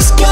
just